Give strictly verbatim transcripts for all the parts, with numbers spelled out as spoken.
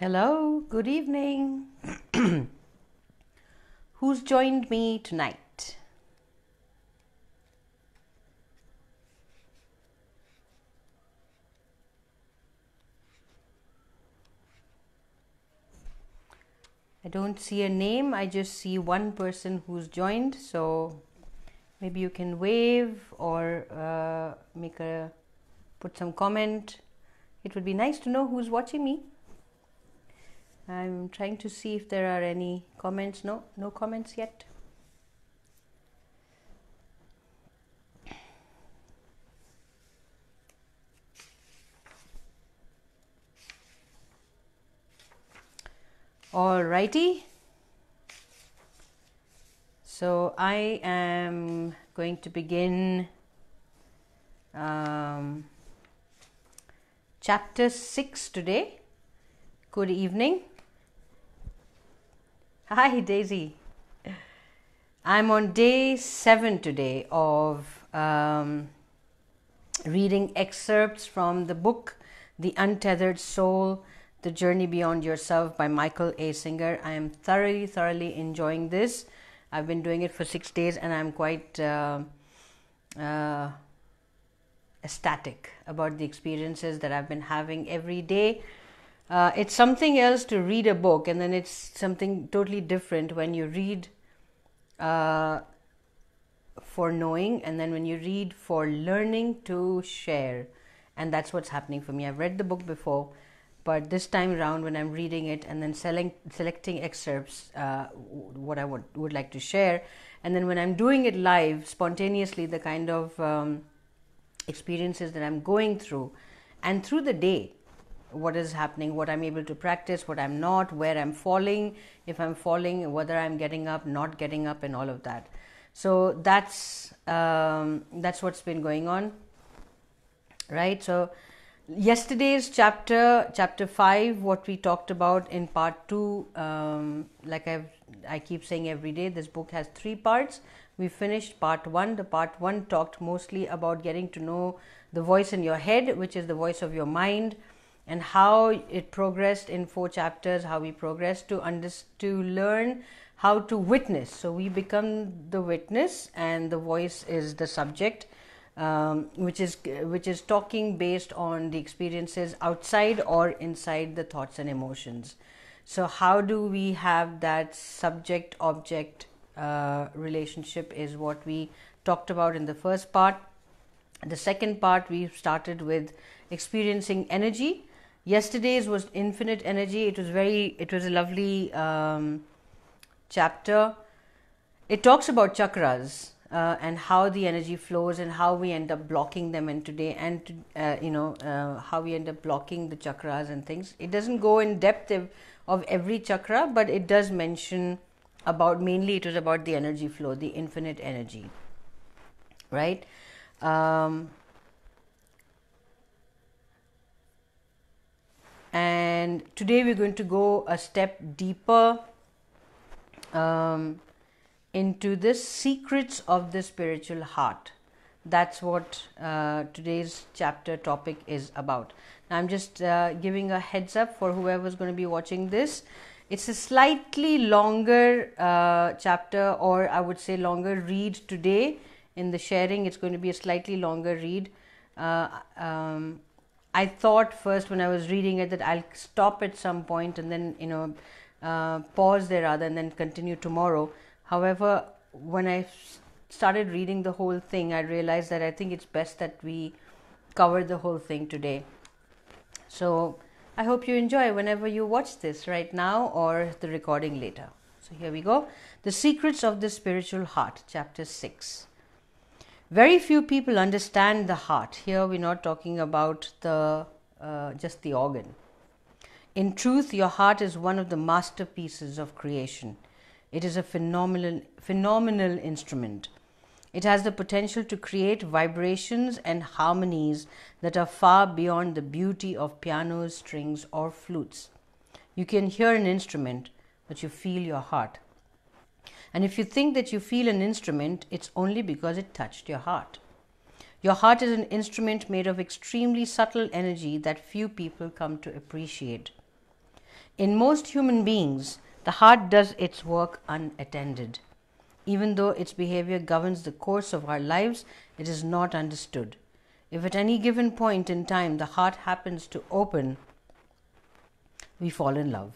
Hello, good evening. Who's joined me tonight? I don't see a name, I just see one person who's joined, so maybe you can wave or uh, make a put some comment. It would be nice to know who's watching me. I'm trying to see if there are any comments. No, no comments yet. Alrighty. So I am going to begin um, chapter six today. Good evening. Hi Daisy, I'm on day seven today of um, reading excerpts from the book The Untethered Soul, The Journey Beyond Yourself by Michael A. Singer. I am thoroughly, thoroughly enjoying this. I've been doing it for six days and I'm quite uh, uh, ecstatic about the experiences that I've been having every day. Uh, it's something else to read a book, and then it's something totally different when you read uh, for knowing, and then when you read for learning to share. And that's what's happening for me. I've read the book before, but this time around when I'm reading it and then selling, selecting excerpts, uh, what I would, would like to share, and then when I'm doing it live, spontaneously, the kind of um, experiences that I'm going through, and through the day, what is happening, what I'm able to practice, what I'm not, where I'm falling, if I'm falling, whether I'm getting up, not getting up, and all of that. So that's um, that's what's been going on, right? So yesterday's chapter, chapter five, what we talked about in part two, um, like I've, I keep saying every day, this book has three parts. We finished part one. The part one talked mostly about getting to know the voice in your head, which is the voice of your mind, and how it progressed in four chapters, how we progressed to under, to learn how to witness. So we become the witness and the voice is the subject, um, which is which is talking based on the experiences outside or inside the thoughts and emotions. So how do we have that subject-object uh, relationship is what we talked about in the first part. The second part, we started with experiencing energy. Yesterday's was infinite energy. It was very, it was a lovely um, chapter. It talks about chakras uh, and how the energy flows and how we end up blocking them. And today, and uh, you know, uh, how we end up blocking the chakras and things. It doesn't go in depth of, of every chakra, but it does mention about, mainly it was about the energy flow, the infinite energy, right? Um, And today we're going to go a step deeper um, into the secrets of the spiritual heart. That's what uh, today's chapter topic is about. Now, I'm just uh, giving a heads up for whoever's going to be watching this. It's a slightly longer uh, chapter, or I would say longer read today. In the sharing, it's going to be a slightly longer read. Uh, um, I thought first when I was reading it that I'll stop at some point and then, you know, uh, pause there rather and then continue tomorrow. However, when I started reading the whole thing, I realized that I think it's best that we cover the whole thing today. So I hope you enjoy whenever you watch this right now or the recording later. So here we go. The Secrets of the Spiritual Heart, Chapter six. Very few people understand the heart. Here we're not talking about the uh, just the organ. In truth, your heart is one of the masterpieces of creation. It is a phenomenal, phenomenal instrument. It has the potential to create vibrations and harmonies that are far beyond the beauty of pianos, strings, or flutes. You can hear an instrument, but you feel your heart. And if you think that you feel an instrument, it's only because it touched your heart. Your heart is an instrument made of extremely subtle energy that few people come to appreciate. In most human beings, the heart does its work unattended. Even though its behavior governs the course of our lives, it is not understood. If at any given point in time the heart happens to open, we fall in love.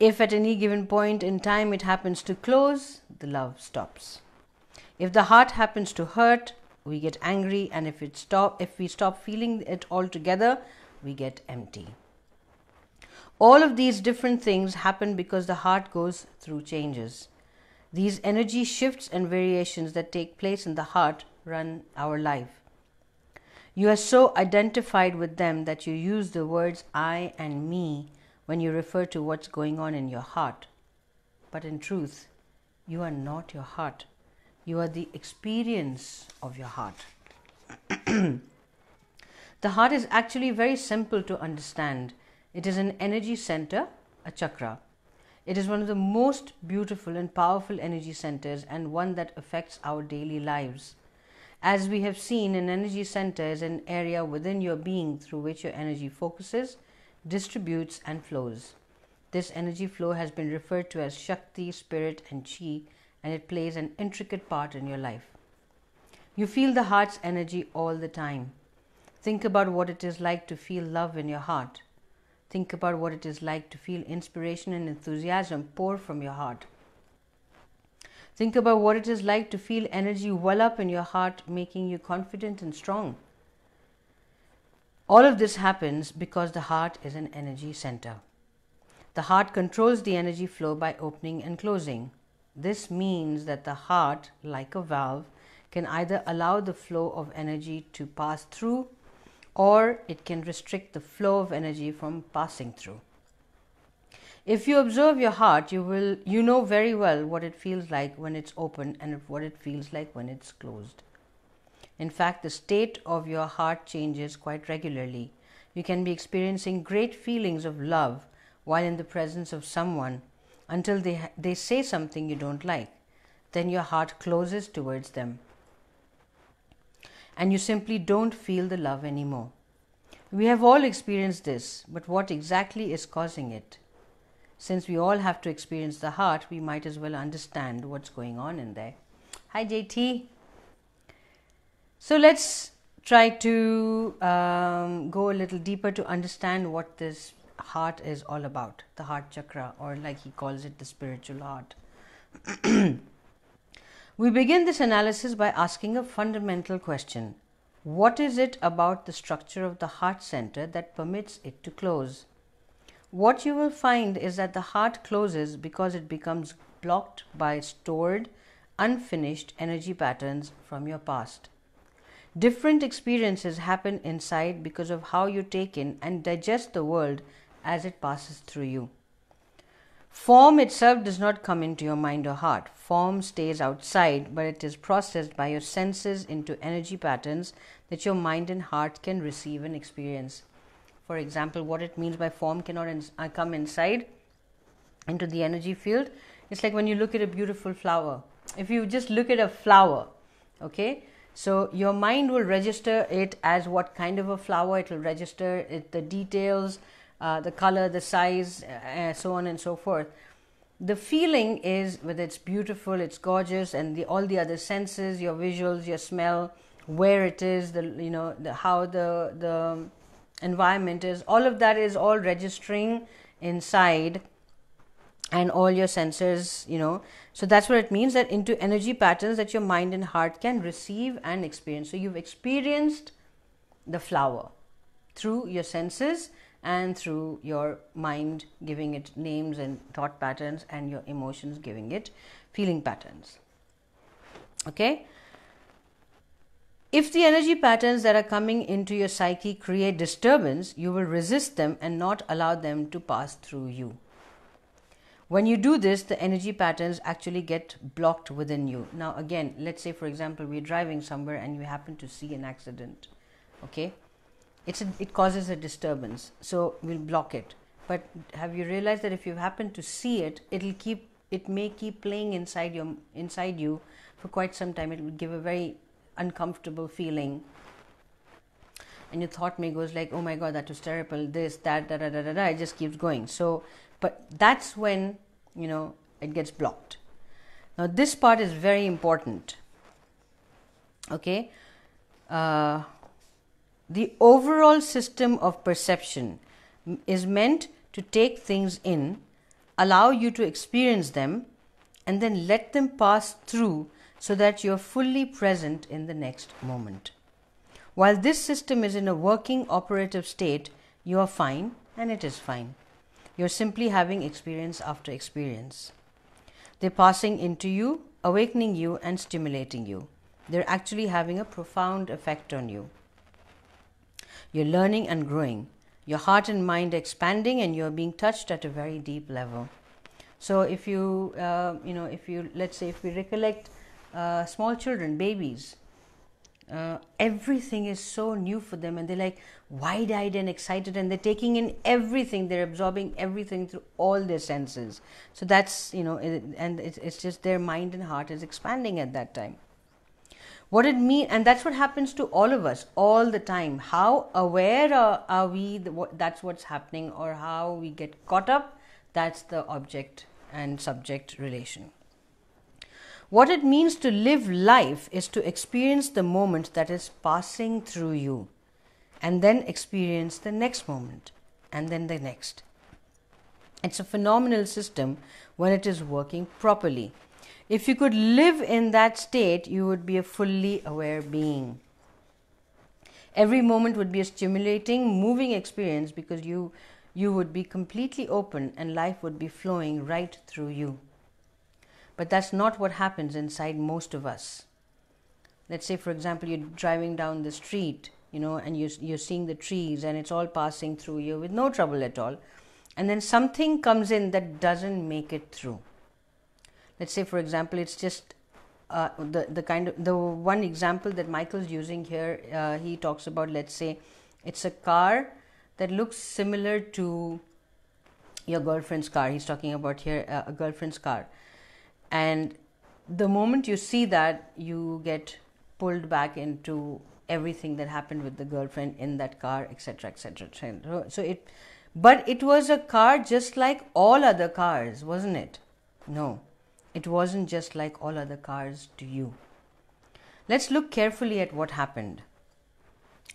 If at any given point in time it happens to close, the love stops. If the heart happens to hurt, we get angry, and if it stop, if we stop feeling it altogether, we get empty. All of these different things happen because the heart goes through changes. These energy shifts and variations that take place in the heart run our life. You are so identified with them that you use the words I and me when you refer to what's going on in your heart. But in truth, you are not your heart. You are the experience of your heart. The heart is actually very simple to understand. It is an energy center, a chakra. It is one of the most beautiful and powerful energy centers, and one that affects our daily lives. As we have seen, an energy center is an area within your being through which your energy focuses, distributes and flows. This energy flow has been referred to as Shakti, Spirit and Chi, and it plays an intricate part in your life. You feel the heart's energy all the time. Think about what it is like to feel love in your heart. Think about what it is like to feel inspiration and enthusiasm pour from your heart. Think about what it is like to feel energy well up in your heart, making you confident and strong. All of this happens because the heart is an energy center. The heart controls the energy flow by opening and closing. This means that the heart, like a valve, can either allow the flow of energy to pass through, or it can restrict the flow of energy from passing through. If you observe your heart, you will you know very well what it feels like when it's open and what it feels like when it's closed. In fact, the state of your heart changes quite regularly. You can be experiencing great feelings of love while in the presence of someone until they, they say something you don't like. Then your heart closes towards them and you simply don't feel the love anymore. We have all experienced this, but what exactly is causing it? Since we all have to experience the heart, we might as well understand what's going on in there. Hi, J T. So let's try to um, go a little deeper to understand what this heart is all about, the heart chakra, or like he calls it, the spiritual heart. We begin this analysis by asking a fundamental question. What is it about the structure of the heart center that permits it to close? What you will find is that the heart closes because it becomes blocked by stored, unfinished energy patterns from your past. Different experiences happen inside because of how you take in and digest the world as it passes through you. Form itself does not come into your mind or heart. Form stays outside, but it is processed by your senses into energy patterns that your mind and heart can receive and experience. For example, what it means by form cannot come inside into the energy field. It's like when you look at a beautiful flower. If you just look at a flower, okay? So your mind will register it as what kind of a flower. It will register it, the details, uh, the color, the size, uh, so on and so forth. The feeling is whether it's beautiful, it's gorgeous, and the, all the other senses, your visuals, your smell, where it is, the you know the, how the the environment is. All of that is all registering inside, and all your sensors, you know. So that's what it means, that into energy patterns that your mind and heart can receive and experience. So you've experienced the flower through your senses and through your mind giving it names and thought patterns, and your emotions giving it feeling patterns. Okay? If the energy patterns that are coming into your psyche create disturbance, you will resist them and not allow them to pass through you. When you do this, the energy patterns actually get blocked within you. Now again, let's say for example, we're driving somewhere and you happen to see an accident, okay? It's a, it causes a disturbance, so we'll block it. But have you realized that if you happen to see it, it'll keep, it may keep playing inside your, inside you for quite some time. It will give a very uncomfortable feeling. and your thought may goes like, oh my God, that was terrible, this, that, da, da, da, da, da, it just keeps going. So, but that's when, you know, it gets blocked. Now, this part is very important, okay? Uh, the overall system of perception is meant to take things in, allow you to experience them, and then let them pass through so that you are fully present in the next moment. While this system is in a working operative state, you are fine and it is fine. You are simply having experience after experience. They're passing into you, awakening you and stimulating you. They're actually having a profound effect on you. You're learning and growing. Your heart and mind are expanding and you're being touched at a very deep level. So if you, uh, you know, if you, let's say if we recollect uh, small children, babies, Uh, everything is so new for them and they're like wide-eyed and excited and they're taking in everything, they're absorbing everything through all their senses. So that's, you know, it, and it, it's just their mind and heart is expanding at that time. What it means, and that's what happens to all of us all the time. How aware are, are we the, what, that's what's happening, or how we get caught up, that's the object and subject relation. What it means to live life is to experience the moment that is passing through you and then experience the next moment and then the next. It's a phenomenal system when it is working properly. If you could live in that state, you would be a fully aware being. Every moment would be a stimulating, moving experience because you, you would be completely open and life would be flowing right through you. But that's not what happens inside most of us. Let's say, for example, you're driving down the street, you know, and you're, you're seeing the trees and it's all passing through you with no trouble at all. And then something comes in that doesn't make it through. Let's say, for example, it's just uh, the, the kind of, the one example that Michael's using here, uh, he talks about, let's say, it's a car that looks similar to your girlfriend's car. He's talking about here uh, a girlfriend's car. And the moment you see that, you get pulled back into everything that happened with the girlfriend in that car, et cetera, et cetera. So it, but it was a car just like all other cars, wasn't it? No, it wasn't just like all other cars to you. Let's look carefully at what happened.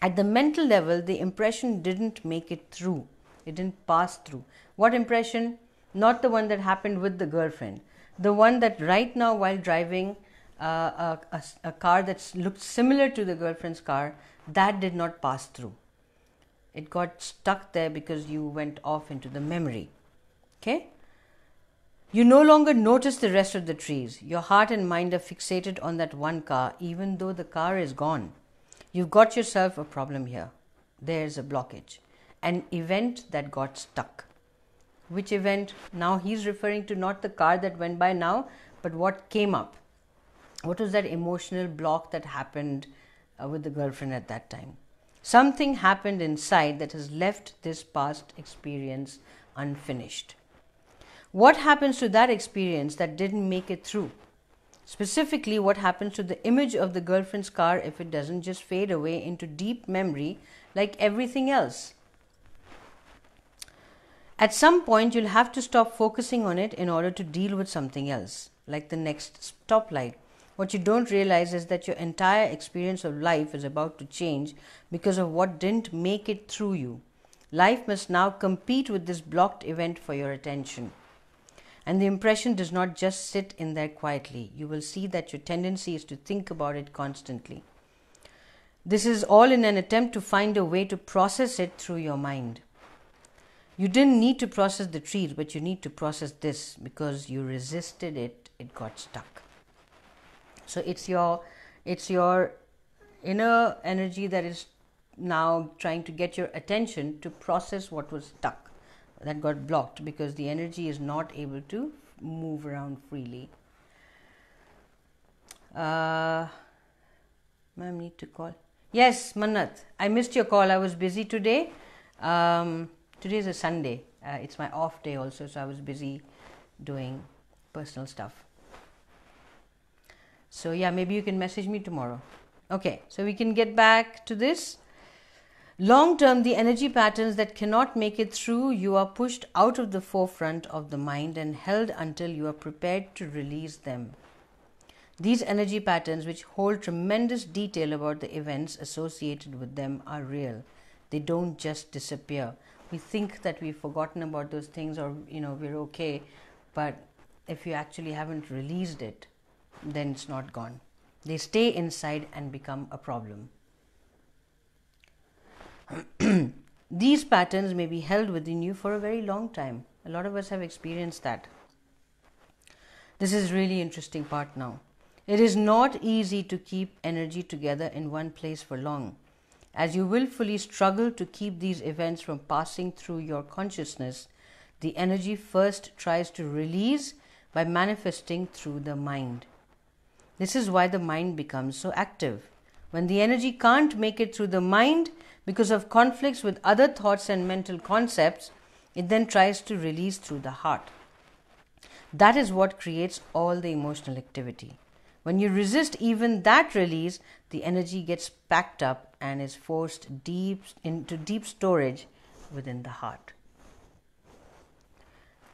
At the mental level, the impression didn't make it through. It didn't pass through. What impression? Not the one that happened with the girlfriend. The one that right now while driving uh, a, a, a car that looked similar to the girlfriend's car, that did not pass through. It got stuck there because you went off into the memory. Okay? You no longer notice the rest of the trees. Your heart and mind are fixated on that one car, even though the car is gone. You've got yourself a problem here. There's a blockage. An event that got stuck. Which event? Now he's referring to not the car that went by now, but what came up. What was that emotional block that happened uh, with the girlfriend at that time? Something happened inside that has left this past experience unfinished. What happens to that experience that didn't make it through? Specifically, what happens to the image of the girlfriend's car if it doesn't just fade away into deep memory like everything else? At some point, you'll have to stop focusing on it in order to deal with something else, like the next stoplight. What you don't realize is that your entire experience of life is about to change because of what didn't make it through you. Life must now compete with this blocked event for your attention. And the impression does not just sit in there quietly. You will see that your tendency is to think about it constantly. This is all in an attempt to find a way to process it through your mind. You didn't need to process the trees, but you need to process this because you resisted it, it got stuck. So it's your, it's your inner energy that is now trying to get your attention to process what was stuck, that got blocked because the energy is not able to move around freely. Uh, ma'am, need to call. Yes, Manat, I missed your call. I was busy today. Um... Today is a Sunday. Uh, it's my off day also, so I was busy doing personal stuff. So yeah, maybe you can message me tomorrow. Okay, so we can get back to this. Long term, the energy patterns that cannot make it through you are pushed out of the forefront of the mind and held until you are prepared to release them. These energy patterns, which hold tremendous detail about the events associated with them, are real. They don't just disappear. We think that we've forgotten about those things, or you know, we're okay, but if you actually haven't released it, then it's not gone. They stay inside and become a problem. These patterns may be held within you for a very long time. A lot of us have experienced that. This is really interesting part now. It is not easy to keep energy together in one place for long, as you willfully struggle to keep these events from passing through your consciousness. The energy first tries to release by manifesting through the mind. This is why the mind becomes so active. When the energy can't make it through the mind because of conflicts with other thoughts and mental concepts, it then tries to release through the heart. That is what creates all the emotional activity. When you resist even that release, the energy gets packed up and is forced deep into deep storage within the heart.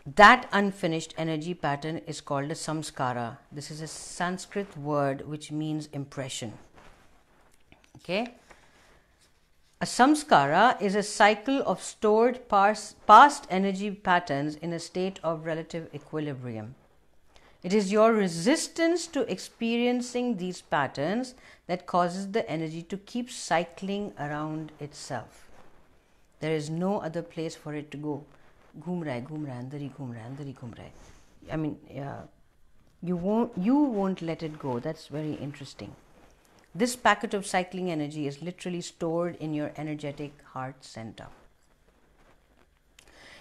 That unfinished energy pattern is called a samskara. This is a Sanskrit word which means impression. Okay. A samskara is a cycle of stored past, past energy patterns in a state of relative equilibrium. It is your resistance to experiencing these patterns that causes the energy to keep cycling around itself. There is no other place for it to go. Ghum raha hai, ghum raha hai, andar hi ghum raha hai, andar hi ghum raha hai. I mean, yeah, you won't, you won't let it go. That's very interesting. This packet of cycling energy is literally stored in your energetic heart center.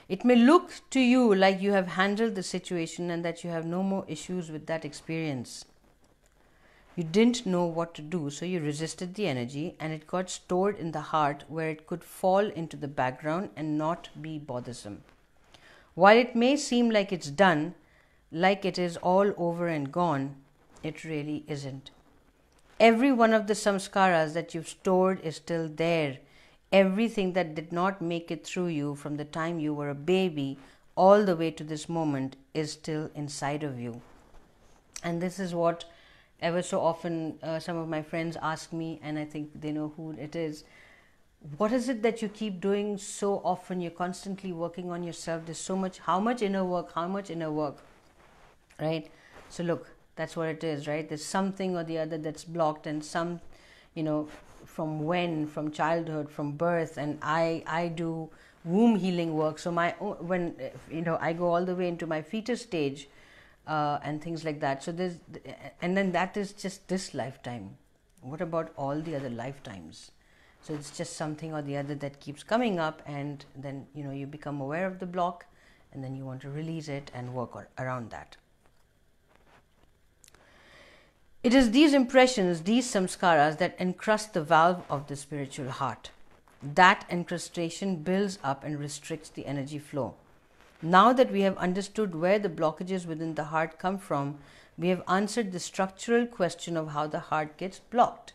It may look to you like you have handled the situation and that you have no more issues with that experience. You didn't know what to do, so you resisted the energy and it got stored in the heart where it could fall into the background and not be bothersome. While it may seem like it's done, like it is all over and gone, it really isn't. Every one of the samskaras that you've stored is still there. Everything that did not make it through you from the time you were a baby all the way to this moment is still inside of you. And this is what ever so often uh, some of my friends ask me, and I think they know who it is. What is it that you keep doing so often? You're constantly working on yourself. There's so much, how much inner work, how much inner work, right? So look. That's what it is, right? There's something or the other that's blocked, and some, you know, from when, from childhood, from birth. And I, I do womb healing work. So my, when, you know, I go all the way into my fetus stage uh, and things like that. So there's, and then that is just this lifetime. What about all the other lifetimes? So it's just something or the other that keeps coming up, and then, you know, you become aware of the block, and then you want to release it and work around that. It is these impressions, these samskaras, that encrust the valve of the spiritual heart. That encrustation builds up and restricts the energy flow. Now that we have understood where the blockages within the heart come from, we have answered the structural question of how the heart gets blocked.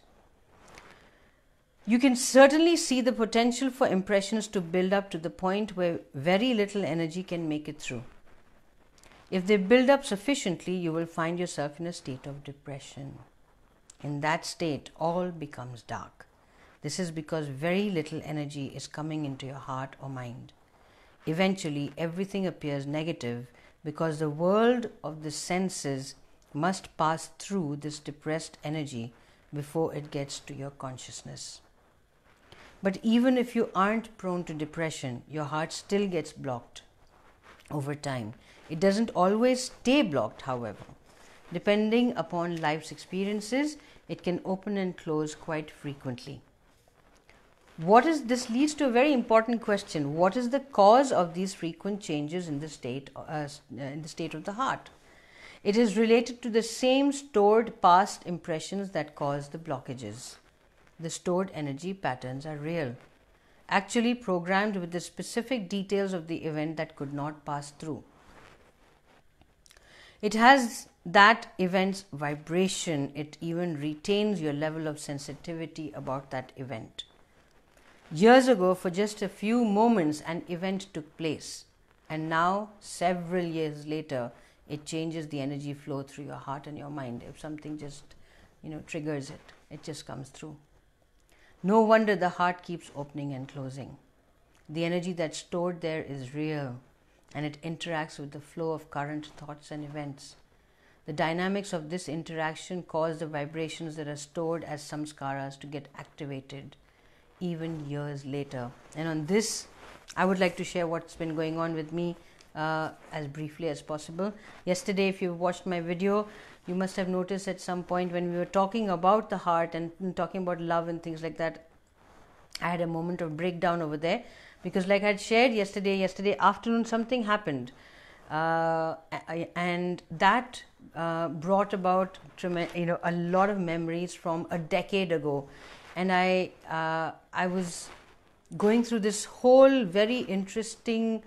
You can certainly see the potential for impressions to build up to the point where very little energy can make it through. If they build up sufficiently, you will find yourself in a state of depression. In that state, all becomes dark. This is because very little energy is coming into your heart or mind. Eventually, everything appears negative because the world of the senses must pass through this depressed energy before it gets to your consciousness. But even if you aren't prone to depression, your heart still gets blocked over time. It doesn't always stay blocked, however. Depending upon life's experiences, it can open and close quite frequently. What is this leads to a very important question. What is the cause of these frequent changes in the state, uh, in the state of the heart? It is related to the same stored past impressions that cause the blockages. The stored energy patterns are real, actually programmed with the specific details of the event that could not pass through. It has that event's vibration. It even retains your level of sensitivity about that event. Years ago, for just a few moments, an event took place, and now, several years later, it changes the energy flow through your heart and your mind. If something just, you know, triggers it, it just comes through. No wonder the heart keeps opening and closing. The energy that's stored there is real, and it interacts with the flow of current thoughts and events. The dynamics of this interaction cause the vibrations that are stored as samskaras to get activated even years later. And on this, I would like to share what's been going on with me uh, as briefly as possible. Yesterday, if you watched my video, you must have noticed at some point when we were talking about the heart and talking about love and things like that, I had a moment of breakdown over there, because like I had shared yesterday, yesterday afternoon something happened, uh, and that uh, brought about, you know, a lot of memories from a decade ago. And I, uh, I was going through this whole very interesting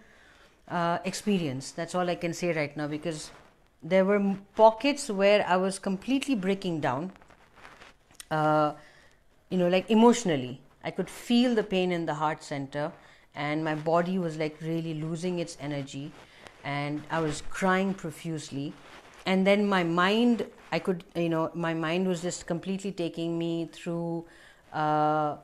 uh, experience. That's all I can say right now, because there were pockets where I was completely breaking down, uh, you know, like emotionally. I could feel the pain in the heart center, and my body was like really losing its energy, and I was crying profusely. And then my mind, I could, you know, my mind was just completely taking me through Uh,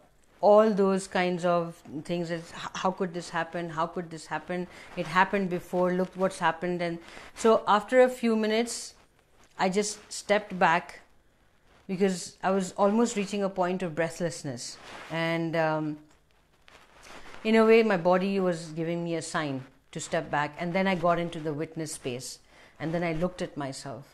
all those kinds of things. Is how could this happen? How could this happen? It happened before. Look what's happened. And so after a few minutes, I just stepped back, because I was almost reaching a point of breathlessness. And um, in a way, my body was giving me a sign to step back. And then I got into the witness space. And then I looked at myself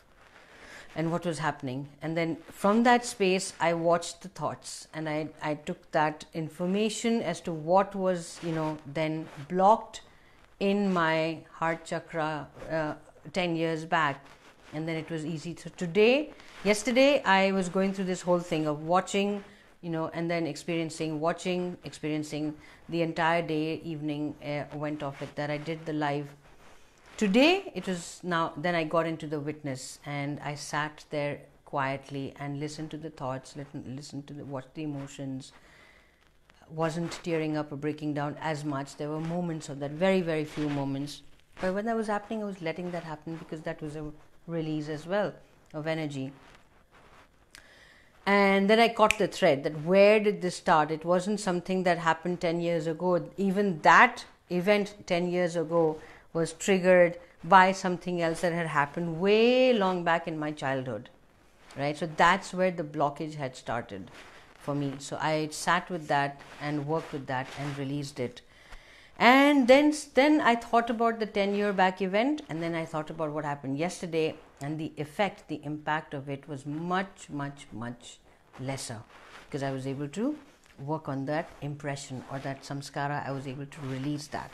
and what was happening. And then from that space, I watched the thoughts, and I, I took that information as to what was, you know, then blocked in my heart chakra uh, ten years back. And then it was easy. So today, yesterday, I was going through this whole thing of watching, you know, and then experiencing, watching, experiencing. The entire day, evening uh, went off like that. I did the live. Today, it was now, then I got into the witness, and I sat there quietly and listened to the thoughts, listened to the, what the emotions, wasn't tearing up or breaking down as much. There were moments of that, very, very few moments. But when that was happening, I was letting that happen, because that was a release as well of energy. And then I caught the thread that where did this start? It wasn't something that happened ten years ago. Even that event ten years ago was triggered by something else that had happened way long back in my childhood, right? So that's where the blockage had started for me. So I sat with that and worked with that and released it. And then, then I thought about the ten year back event, and then I thought about what happened yesterday, and the effect, the impact of it was much, much, much lesser, because I was able to work on that impression or that samskara. I was able to release that.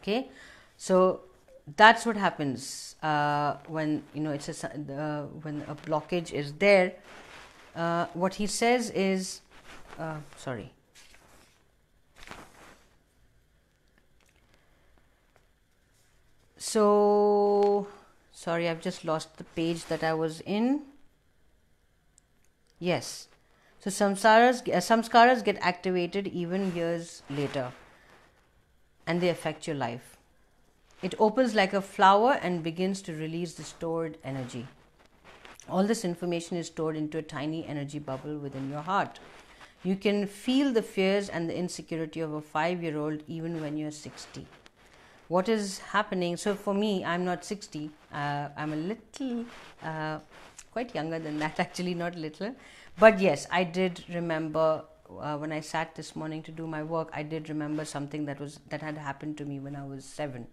Okay, so that's what happens uh, when, you know, it's a, uh, when a blockage is there. Uh, what he says is, uh, sorry. So, sorry, I've just lost the page that I was in. Yes, so samsaras, uh, samskaras get activated even years later, and they affect your life. It opens like a flower and begins to release the stored energy. All this information is stored into a tiny energy bubble within your heart. You can feel the fears and the insecurity of a five year old even when you're sixty. What is happening? So for me, I'm not sixty. Uh, I'm a little, uh, quite younger than that, actually, not little. But yes, I did remember Uh, when I sat this morning to do my work, I did remember something that was that had happened to me when I was seven.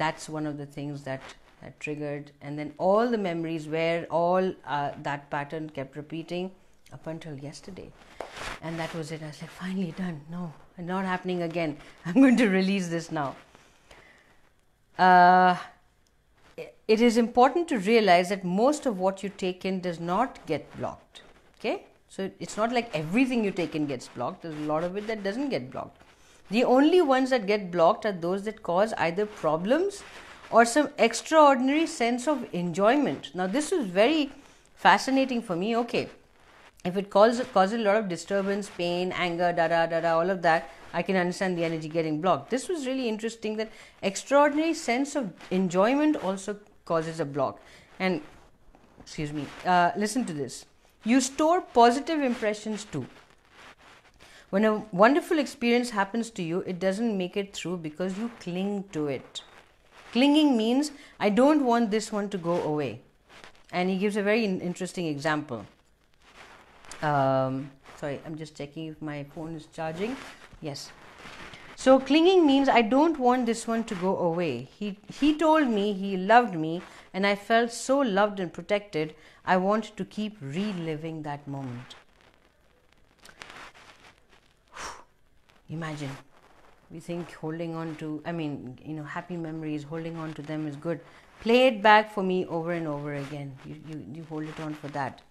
That's one of the things that, that triggered, and then all the memories where all uh, that pattern kept repeating up until yesterday, and that was it. I was like, finally done. No, not happening again. I'm going to release this now. Uh, it is important to realize that most of what you take in does not get blocked. Okay. So it's not like everything you take in gets blocked. There's a lot of it that doesn't get blocked. The only ones that get blocked are those that cause either problems or some extraordinary sense of enjoyment. Now this is very fascinating for me. Okay, If it causes causes a lot of disturbance, pain, anger, da da da da, all of that, I can understand the energy getting blocked. This was really interesting, that extraordinary sense of enjoyment also causes a block. And excuse me, uh, listen to this. You store positive impressions too. When a wonderful experience happens to you, it doesn't make it through because you cling to it. Clinging means I don't want this one to go away. And he gives a very interesting example. Um, sorry, I'm just checking if my phone is charging. Yes. So clinging means I don't want this one to go away. He, he told me he loved me and I felt so loved and protected. I want to keep reliving that moment. Imagine, we think holding on to, I mean, you know, happy memories, holding on to them is good. Play it back for me over and over again. You, you, you hold it on for that.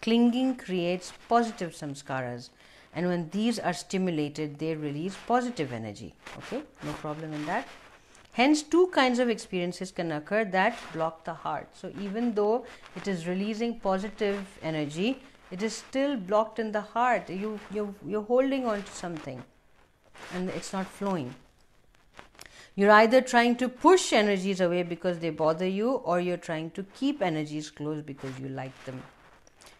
Clinging creates positive samskaras, and when these are stimulated, they release positive energy. Okay, no problem in that. Hence, two kinds of experiences can occur that block the heart. So even though it is releasing positive energy, it is still blocked in the heart. You, you, you're holding on to something, and it's not flowing. You're either trying to push energies away because they bother you, or you're trying to keep energies close because you like them.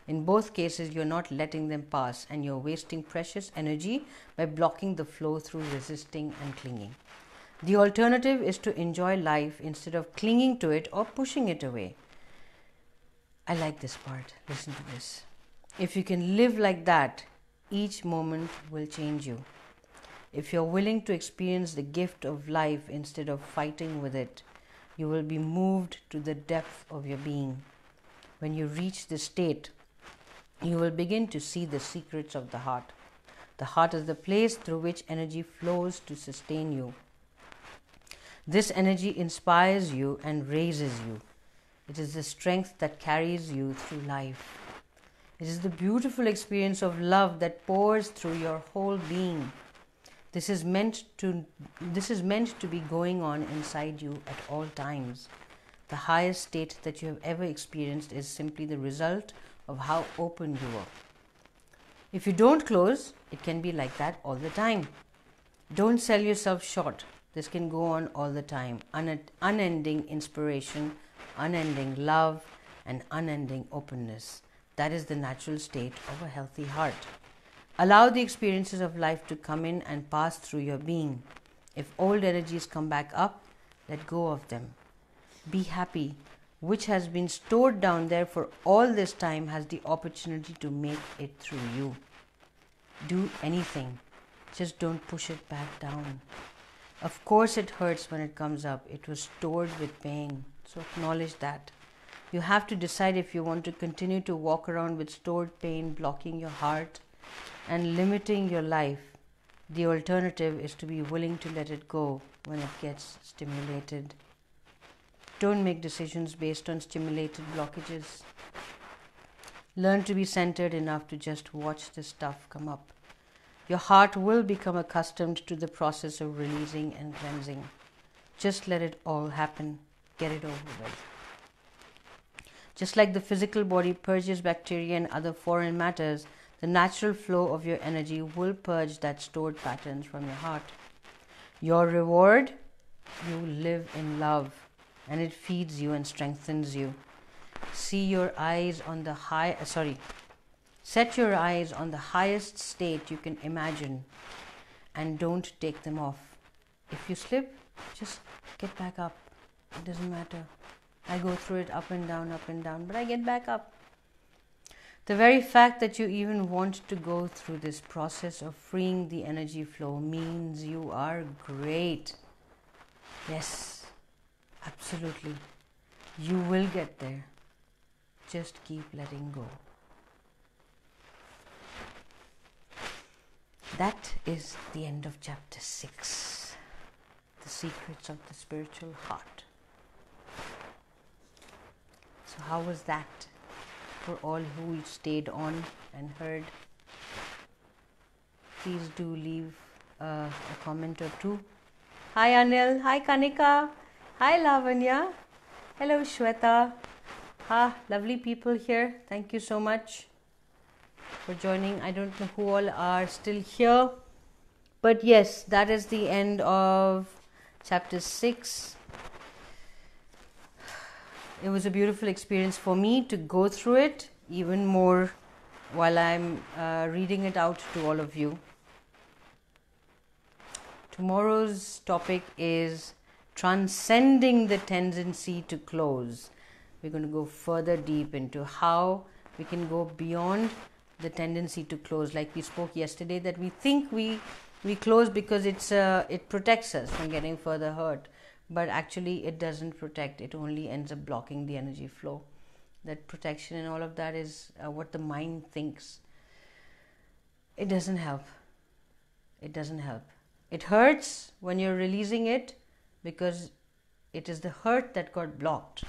In both cases, you're not letting them pass, and you're wasting precious energy by blocking the flow through resisting and clinging. The alternative is to enjoy life instead of clinging to it or pushing it away. I like this part. Listen to this. If you can live like that, each moment will change you. If you're willing to experience the gift of life instead of fighting with it, you will be moved to the depth of your being. When you reach this state, you will begin to see the secrets of the heart. The heart is the place through which energy flows to sustain you. This energy inspires you and raises you. It is the strength that carries you through life. It is the beautiful experience of love that pours through your whole being. This is meant to, this is meant to be going on inside you at all times. The highest state that you have ever experienced is simply the result of how open you are. If you don't close, it can be like that all the time. Don't sell yourself short. This can go on all the time. Un- unending inspiration, unending love, and unending openness. That is the natural state of a healthy heart. Allow the experiences of life to come in and pass through your being. If old energies come back up, let go of them. Be happy. Which has been stored down there for all this time has the opportunity to make it through you. Do anything. Just don't push it back down. Of course it hurts when it comes up. It was stored with pain. So acknowledge that. You have to decide if you want to continue to walk around with stored pain blocking your heart and limiting your life. The alternative is to be willing to let it go when it gets stimulated. Don't make decisions based on stimulated blockages. Learn to be centered enough to just watch the stuff come up. Your heart will become accustomed to the process of releasing and cleansing. Just let it all happen. Get it over with. Just like the physical body purges bacteria and other foreign matters, the natural flow of your energy will purge that stored patterns from your heart. Your reward, you live in love, and it feeds you and strengthens you. See your eyes on the high, sorry, set your eyes on the highest state you can imagine and don't take them off. If you slip, just get back up. It doesn't matter. I go through it up and down, up and down, but I get back up. The very fact that you even want to go through this process of freeing the energy flow means you are great. Yes, absolutely. You will get there. Just keep letting go. That is the end of chapter six. The secrets of the spiritual heart. So how was that? For all who stayed on and heard, please do leave uh, a comment or two. Hi Anil, hi Kanika, hi Lavanya, hello Shweta. Ah, lovely people here. Thank you so much. for joining. I don't know who all are still here, but yes, that is the end of chapter six. It was a beautiful experience for me to go through it even more while I'm uh, reading it out to all of you. Tomorrow's topic is transcending the tendency to close. We're going to go further deep into how we can go beyond the tendency to close, like we spoke yesterday, that we think we we close because it's uh, it protects us from getting further hurt, but actually it doesn't protect. It only ends up blocking the energy flow. That protection and all of that is uh, what the mind thinks. It doesn't help. It doesn't help. It hurts when you're releasing it, because it is the hurt that got blocked.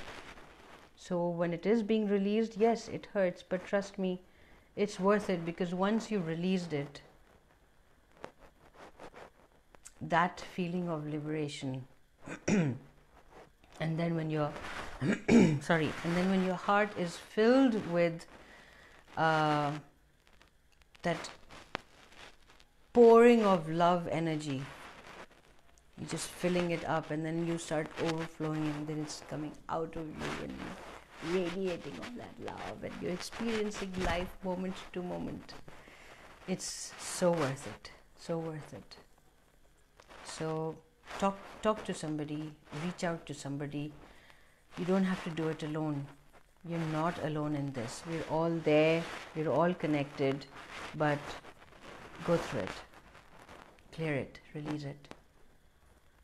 So when it is being released, yes, it hurts, but trust me, it's worth it, because once you released it, that feeling of liberation and then when your sorry and then when your heart is filled with uh, that pouring of love energy, you're just filling it up, and then you start overflowing, and then it's coming out of you and you're radiating all that love, and you're experiencing life moment to moment. It's so worth it, so worth it. So talk talk to somebody, reach out to somebody. You don't have to do it alone. You're not alone in this. We're all there, we're all connected, but go through it, clear it, release it,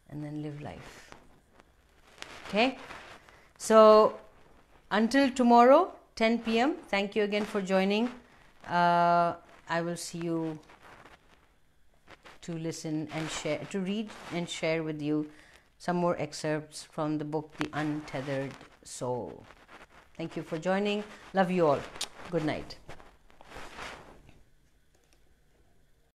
and then live life. Okay? So until tomorrow, ten p m, thank you again for joining. Uh, I will see you to listen and share, to read and share with you some more excerpts from the book, The Untethered Soul. Thank you for joining. Love you all. Good night.